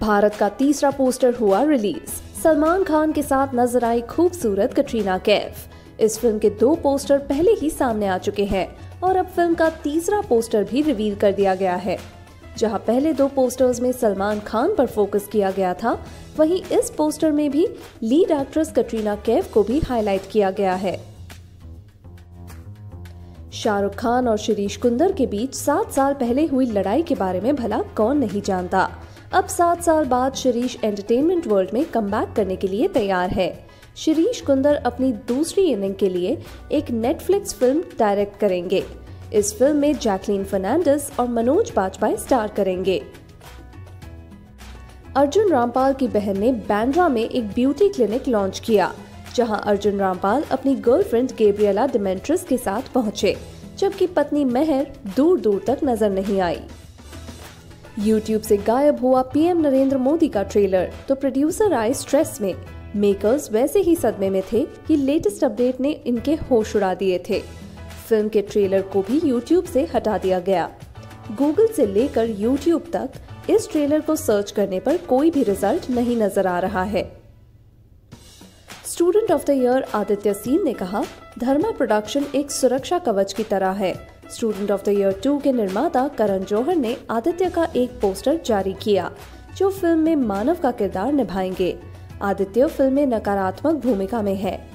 भारत का तीसरा पोस्टर हुआ रिलीज। सलमान खान के साथ नजर आई खूबसूरत कटरीना कैफ। इस फिल्म के दो पोस्टर पहले ही सामने आ चुके हैं और अब फिल्म का तीसरा पोस्टर भी रिवील कर दिया गया है। जहां पहले दो पोस्टर्स में सलमान खान पर फोकस किया गया था, वहीं इस पोस्टर में भी लीड एक्ट्रेस कटरीना कैफ को भी हाईलाइट किया गया है। शाहरुख खान और शिरीष कुंदर के बीच 7 साल पहले हुई लड़ाई के बारे में भला कौन नहीं जानता। अब 7 साल बाद शिरीष एंटरटेनमेंट वर्ल्ड में कमबैक करने के लिए तैयार है। शिरीष कुंदर अपनी दूसरी इनिंग के लिए एक नेटफ्लिक्स फिल्म डायरेक्ट करेंगे। इस फिल्म में जैकलीन फर्नांडिस और मनोज बाजपेयी स्टार करेंगे। अर्जुन रामपाल की बहन ने बांद्रा में एक ब्यूटी क्लिनिक लॉन्च किया, जहां अर्जुन रामपाल अपनी गर्लफ्रेंड गैब्रिएला डेमेट्रिएड्स के साथ पहुंचे, जबकि पत्नी मेहर दूर दूर तक नजर नहीं आई। यूट्यूब से गायब हुआ पीएम नरेंद्र मोदी का ट्रेलर, तो प्रोड्यूसर आए स्ट्रेस में। मेकर्स वैसे ही सदमे में थे कि लेटेस्ट अपडेट ने इनके होश उड़ा दिए थे। फिल्म के ट्रेलर को भी यूट्यूब से हटा दिया गया। गूगल से लेकर यूट्यूब तक इस ट्रेलर को सर्च करने पर कोई भी रिजल्ट नहीं नजर आ रहा है। Student of the year Aditya Singh ने कहा, धर्मा प्रोडक्शन एक सुरक्षा कवच की तरह है। स्टूडेंट ऑफ द ईयर 2 के निर्माता करण जौहर ने आदित्य का एक पोस्टर जारी किया, जो फिल्म में मानव का किरदार निभाएंगे। आदित्य फिल्म में नकारात्मक भूमिका में है।